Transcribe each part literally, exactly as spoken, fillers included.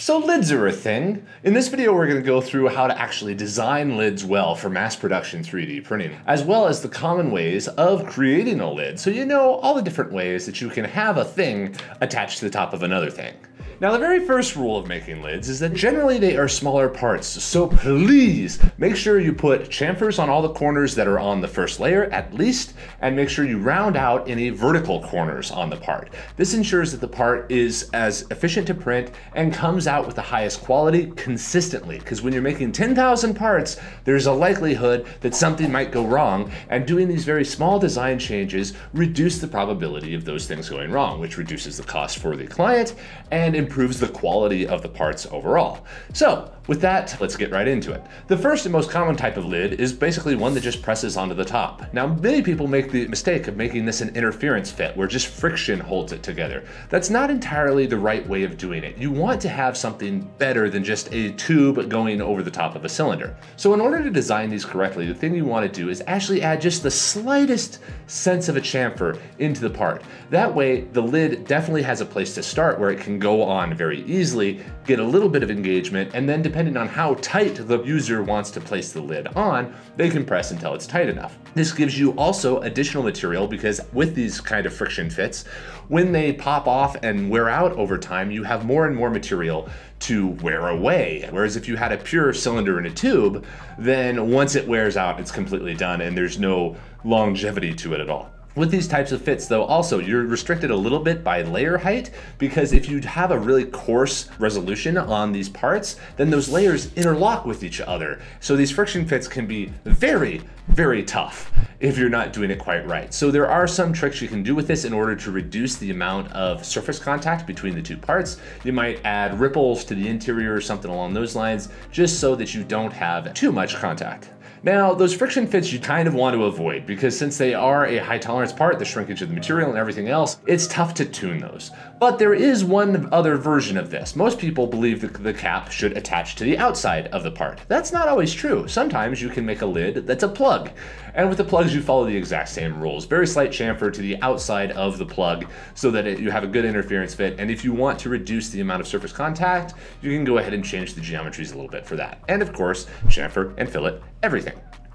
So lids are a thing. In this video, we're going to go through how to actually design lids well for mass production three D printing, as well as the common ways of creating a lid, so you know all the different ways that you can have a thing attached to the top of another thing. Now, the very first rule of making lids is that generally they are smaller parts, so please make sure you put chamfers on all the corners that are on the first layer at least, and make sure you round out any vertical corners on the part. This ensures that the part is as efficient to print and comes out with the highest quality consistently, because when you're making ten thousand parts, there's a likelihood that something might go wrong, and doing these very small design changes reduce the probability of those things going wrong, which reduces the cost for the client and improves the quality of the parts overall. So with that, let's get right into it. The first and most common type of lid is basically one that just presses onto the top. Now, many people make the mistake of making this an interference fit where just friction holds it together. That's not entirely the right way of doing it. You want to have something better than just a tube going over the top of a cylinder. So in order to design these correctly, the thing you want to do is actually add just the slightest sense of a chamfer into the part. That way, the lid definitely has a place to start where it can go on very easily, get a little bit of engagement, and then depending on how tight the user wants to place the lid on, they can press until it's tight enough. This gives you also additional material, because with these kind of friction fits, when they pop off and wear out over time, you have more and more material to wear away. Whereas if you had a pure cylinder in a tube, then once it wears out, it's completely done and there's no longevity to it at all. With these types of fits though, also, you're restricted a little bit by layer height, because if you have a really coarse resolution on these parts, then those layers interlock with each other. So these friction fits can be very, very tough if you're not doing it quite right. So there are some tricks you can do with this in order to reduce the amount of surface contact between the two parts. You might add ripples to the interior or something along those lines, just so that you don't have too much contact. Now, those friction fits you kind of want to avoid, because since they are a high tolerance part, the shrinkage of the material and everything else, it's tough to tune those. But there is one other version of this. Most people believe that the cap should attach to the outside of the part. That's not always true. Sometimes you can make a lid that's a plug. And with the plugs, you follow the exact same rules. Very slight chamfer to the outside of the plug so that it, you have a good interference fit. And if you want to reduce the amount of surface contact, you can go ahead and change the geometries a little bit for that. And of course, chamfer and fillet, everything.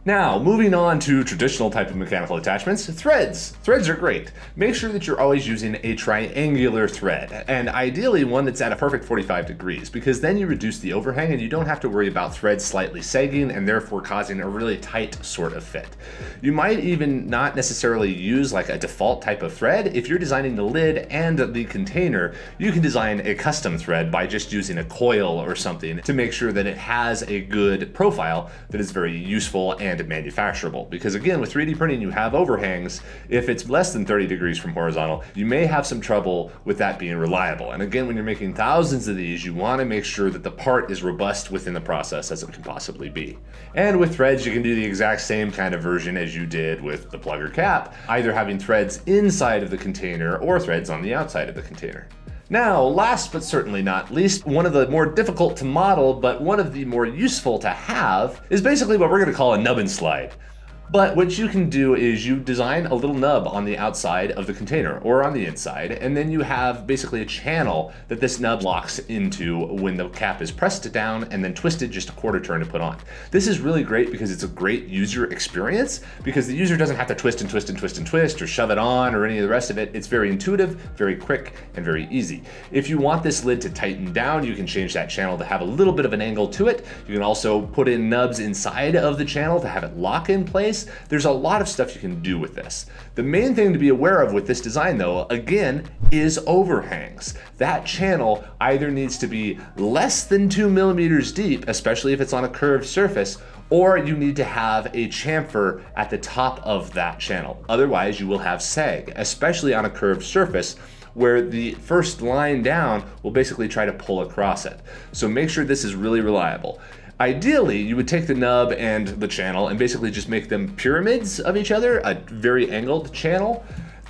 Now, moving on to traditional type of mechanical attachments, threads. Threads are great. Make sure that you're always using a triangular thread, and ideally one that's at a perfect forty-five degrees, because then you reduce the overhang and you don't have to worry about threads slightly sagging and therefore causing a really tight sort of fit. You might even not necessarily use like a default type of thread. If you're designing the lid and the container, you can design a custom thread by just using a coil or something to make sure that it has a good profile that is very useful and manufacturable, because again, with three D printing, you have overhangs. If it's less than thirty degrees from horizontal, you may have some trouble with that being reliable. And again, when you're making thousands of these, you want to make sure that the part is robust within the process as it can possibly be. And with threads, you can do the exact same kind of version as you did with the plug or cap, either having threads inside of the container or threads on the outside of the container. Now, last but certainly not least, one of the more difficult to model, but one of the more useful to have, is basically what we're going to call a nub and slide. But what you can do is you design a little nub on the outside of the container or on the inside, and then you have basically a channel that this nub locks into when the cap is pressed down and then twisted just a quarter turn to put on. This is really great because it's a great user experience, because the user doesn't have to twist and twist and twist and twist or shove it on or any of the rest of it. It's very intuitive, very quick, and very easy. If you want this lid to tighten down, you can change that channel to have a little bit of an angle to it. You can also put in nubs inside of the channel to have it lock in place. There's a lot of stuff you can do with this. The main thing to be aware of with this design though, again, is overhangs. That channel either needs to be less than two millimeters deep, especially if it's on a curved surface, or you need to have a chamfer at the top of that channel. Otherwise you will have sag, especially on a curved surface, where the first line down will basically try to pull across it. So make sure this is really reliable. Ideally, you would take the nub and the channel and basically just make them pyramids of each other, a very angled channel.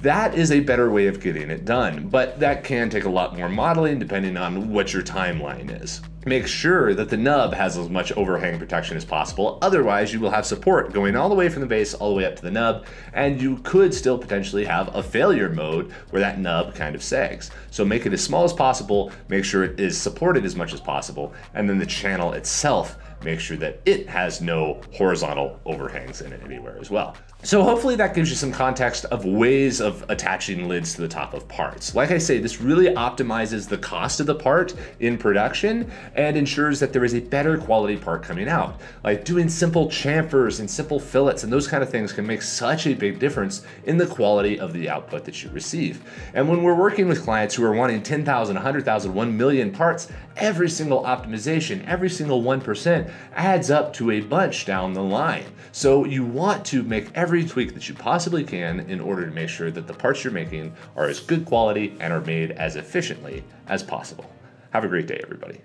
That is a better way of getting it done, but that can take a lot more modeling depending on what your timeline is. Make sure that the nub has as much overhang protection as possible, otherwise you will have support going all the way from the base all the way up to the nub, and you could still potentially have a failure mode where that nub kind of sags. So make it as small as possible, make sure it is supported as much as possible, and then the channel itself, make sure that it has no horizontal overhangs in it anywhere as well. So hopefully that gives you some context of ways of attaching lids to the top of parts. Like I say, this really optimizes the cost of the part in production and ensures that there is a better quality part coming out. Like doing simple chamfers and simple fillets and those kind of things can make such a big difference in the quality of the output that you receive. And when we're working with clients who are wanting ten thousand, one hundred thousand, one million parts, every single optimization, every single one percent adds up to a bunch down the line. So you want to make every Every tweak that you possibly can in order to make sure that the parts you're making are as good quality and are made as efficiently as possible. Have a great day, everybody.